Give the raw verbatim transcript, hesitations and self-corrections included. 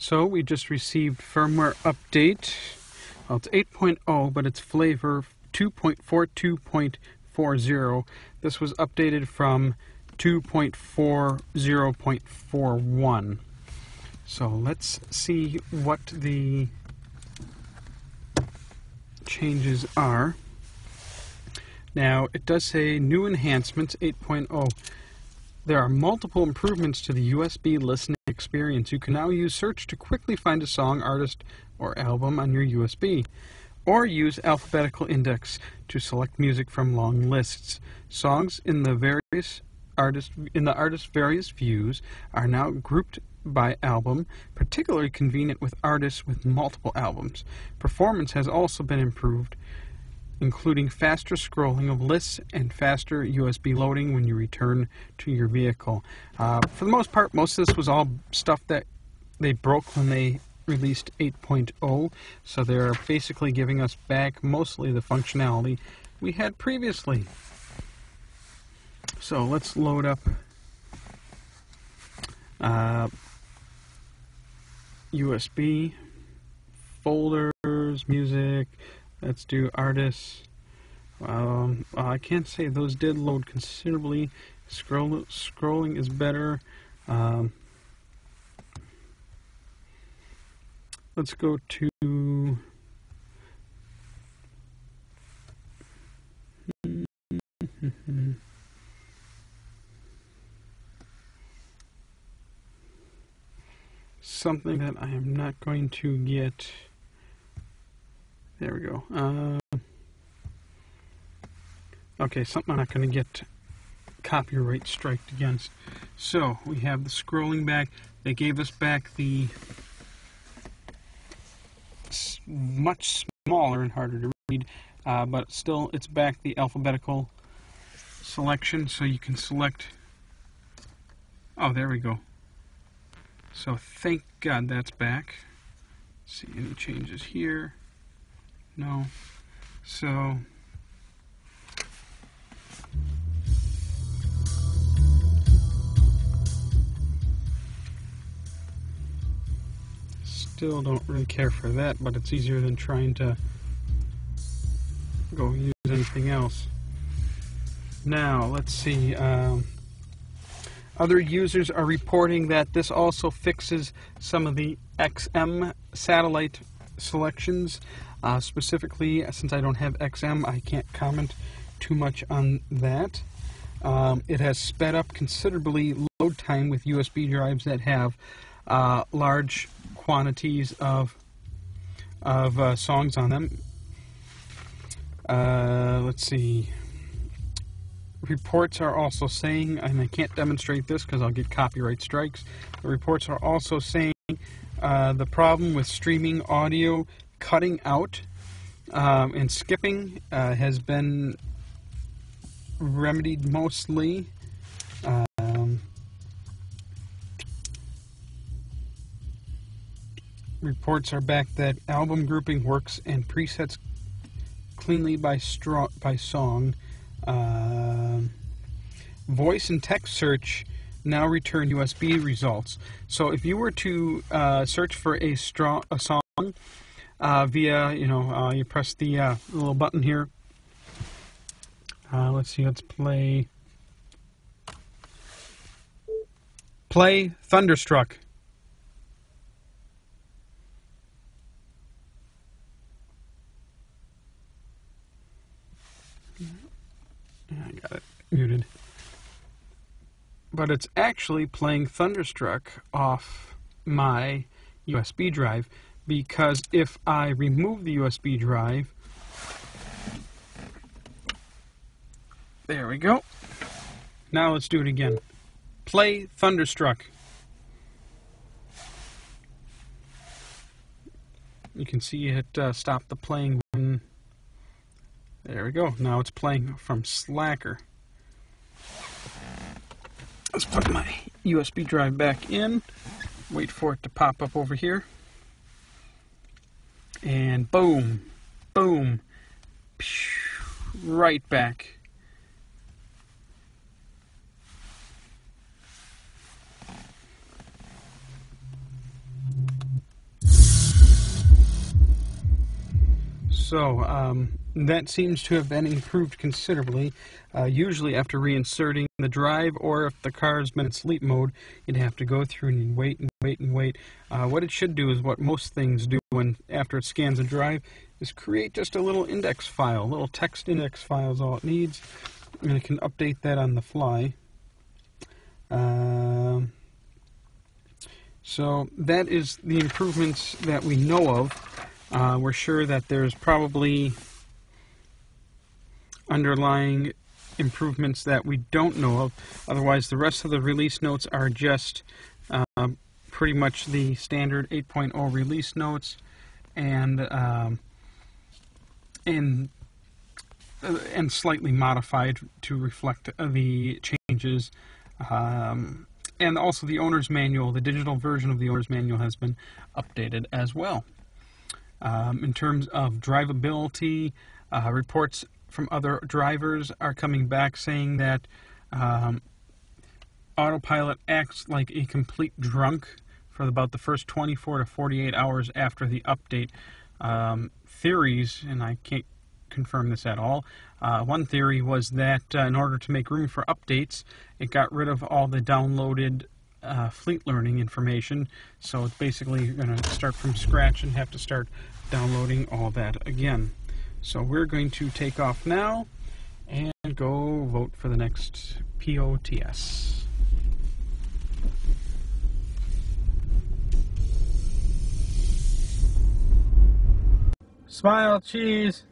So we just received firmware update. Well, it's eight point oh, but it's flavor two point four two point forty. This was updated from two point forty point forty-one. So let's see what the changes are. Now, it does say new enhancements eight point oh. There are multiple improvements to the U S B listening experience. You can now use search to quickly find a song, artist, or album on your U S B, or use alphabetical index to select music from long lists. Songs in the various artist in the artist's various views are now grouped by album, particularly convenient with artists with multiple albums. Performance has also been improved, including faster scrolling of lists and faster U S B loading when you return to your vehicle. Uh, for the most part, most of this was all stuff that they broke when they released eight point oh, so they're basically giving us back mostly the functionality we had previously. So let's load up uh, U S B, folders, music. Let's do artists. Um, I can't say those did load considerably. Scroll, scrolling is better. Um, let's go to. Something that I am not going to get. There we go. Uh, okay, something I'm not going to get copyright striked against. So we have the scrolling back. They gave us back the much smaller and harder to read, uh, but still it's back the alphabetical selection, so you can select. Oh, there we go. So thank God that's back. Let's see, any changes here? No. So still don't really care for that, but it's easier than trying to go use anything else. Now let's see. Um, other users are reporting that this also fixes some of the X M satellite selections. Uh, specifically, since I don't have X M, I can't comment too much on that. Um, it has sped up considerably load time with U S B drives that have uh, large quantities of, of uh, songs on them. Uh, let's see. Reports are also saying, and I can't demonstrate this because I'll get copyright strikes, the reports are also saying uh, the problem with streaming audio cutting out um, and skipping uh, has been remedied mostly. Um, reports are back that album grouping works and presets cleanly by, by song. Uh, voice and text search now return U S B results. So if you were to uh, search for a, strong, a song, Uh, via, you know, uh, you press the uh, little button here. Uh, let's see, let's play. Play Thunderstruck. I got it muted. But it's actually playing Thunderstruck off my U S B drive, because if I remove the U S B drive, there we go. Now let's do it again. Play Thunderstruck. You can see it uh, stopped the playing when. There we go. Now it's playing from Slacker. Let's put my U S B drive back in. Wait for it to pop up over here. And boom, boom, right back. So um, that seems to have been improved considerably. Uh, usually after reinserting the drive, or if the car's been in sleep mode, you'd have to go through and wait and wait and wait. Uh, what it should do is what most things do when after it scans a drive, is create just a little index file. A little text index file is all it needs, and it can update that on the fly. Uh, so that is the improvements that we know of. Uh, we're sure that there's probably underlying improvements that we don't know of. Otherwise, the rest of the release notes are just uh, pretty much the standard eight point oh release notes, and um, and uh, and slightly modified to reflect the changes. Um, and also, the owner's manual, the digital version of the owner's manual, has been updated as well. Um, in terms of drivability, uh, reports from other drivers are coming back saying that um, Autopilot acts like a complete drunk for about the first twenty-four to forty-eight hours after the update. Um, theories, and I can't confirm this at all, uh, one theory was that uh, in order to make room for updates, it got rid of all the downloaded Uh, fleet learning information, so it's basically going to start from scratch and have to start downloading all that again. So we're going to take off now and go vote for the next P O T S. Smile, cheese.